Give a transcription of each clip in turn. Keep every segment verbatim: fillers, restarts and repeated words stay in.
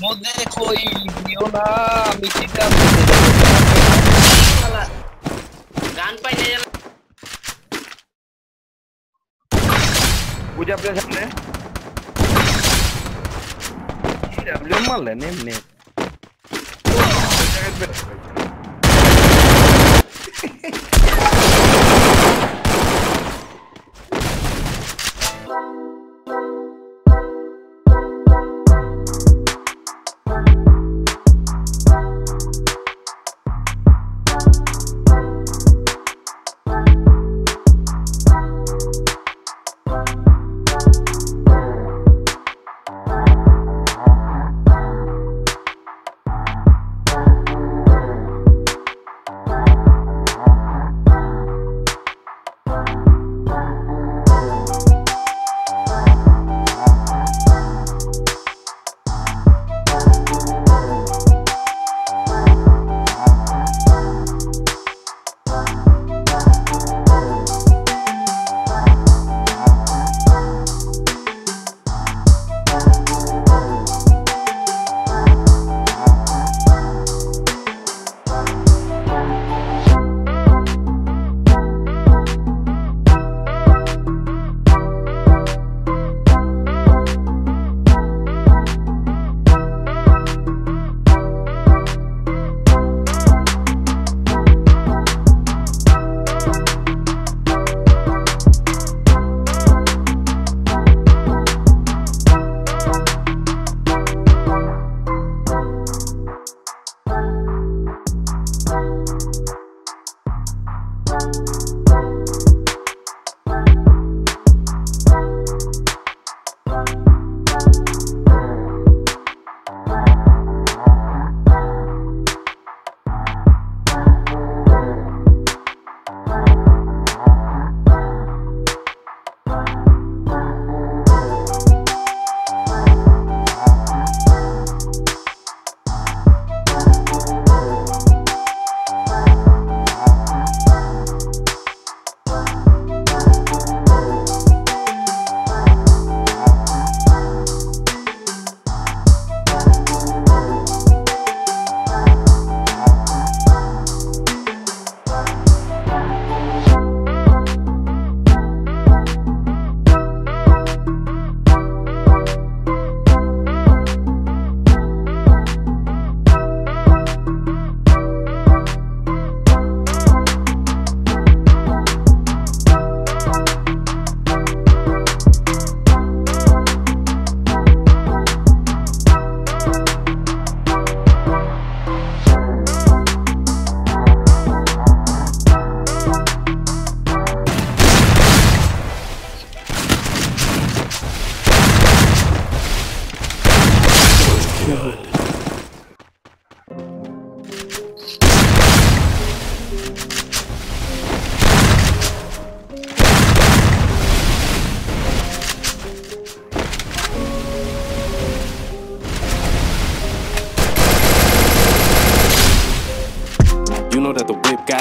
No dejo idiota mi chica. Puja apne samne. W mal le name name.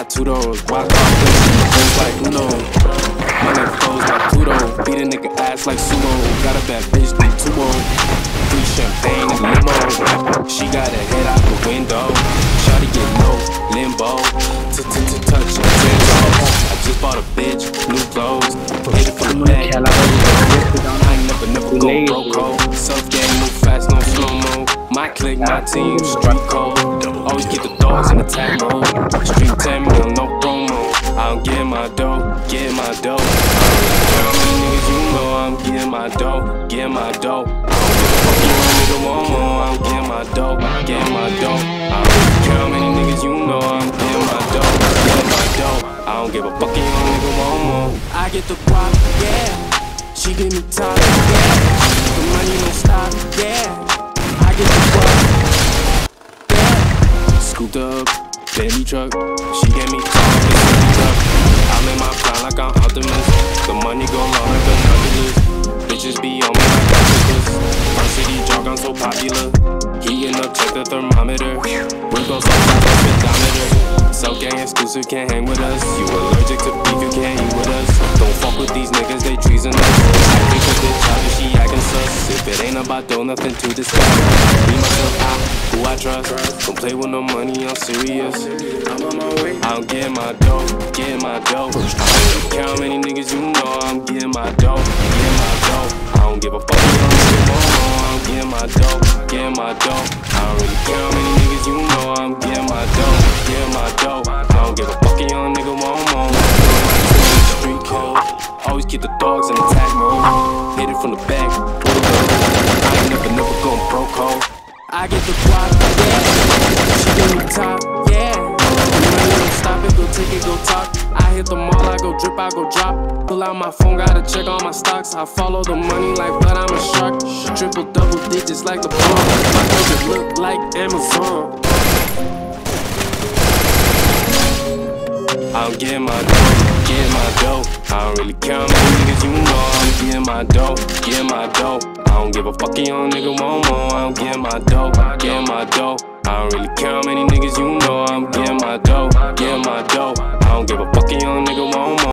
Two doors, walk off this in the hoes like Uno. My neck closed like Pluto. Beat a nigga ass like Sumo. Got a bad bitch named Tumo. Free champagne in limo. She got her head out the window. Shawty get no limbo. T-t-t-touch your tempo. I just bought a bitch, new clothes. Hit it from the bag. I ain't never, never go broke. Self game, move fast, no slow-mo. My clique, my team, street code. Always get the dogs in attack mode. Street ten mil, no promo. I don't give my dough, get my dough. Niggas, you know I'm getting my dough, get my dough. Nigga, one more, I'm getting my dough, get my dough. How many niggas, you know I'm getting my dough, get my dough. I don't give a fuck, you nigga, one more. I get the pop, yeah. She give me time, yeah. The money don't stop, yeah. I get the pop, yeah. Scooped up. Baby truck, she gave me time, baby truck. I'm in my prime like I'm Optimus. The money go long like a calculus. Bitches be on me like calculus. Varsity drunk, I'm so popular. Heating up, check the thermometer. Wrinkles on top of speedometer. So gang exclusive, can't hang with us. You allergic to beef, you can't eat with us. Don't fuck with these niggas, they treason us. I think a bitch child and she acting sus. If it ain't about dough, nothing to discuss. Be myself, I who I trust, don't play with no money, I'm serious. I'm on my way, I'm getting my dough, getting my dough. I don't care how many niggas you know, I'm getting my dough, getting my dough. I don't give a fuck, you don't need no more. I'm getting my dough, getting my dough. I don't really care how many niggas you know, I'm getting my dough, getting my dough. I don't give a fuck, young nigga, one more. Street code, always keep the dogs in attack mode. Hit it from the back, I ain't never, never going broke, ho. I get the block, yeah. She give me top, yeah. Money don't stop it, go take it, go talk. I hit the mall, I go drip, I go drop. Pull out my phone, gotta check all my stocks. I follow the money like blood, I'm a shark. Triple double digits like the bomb. My clothes look like Amazon. I'm getting my dough, getting my dough. I don't really care how many niggas you know. I'm getting my dough, getting my dough. I don't give a fuck, young nigga, one more. I'm getting my dough, getting my dough. I don't really care how many niggas you know. I'm getting my dough, getting my dough. I don't give a fuck, young nigga, one more.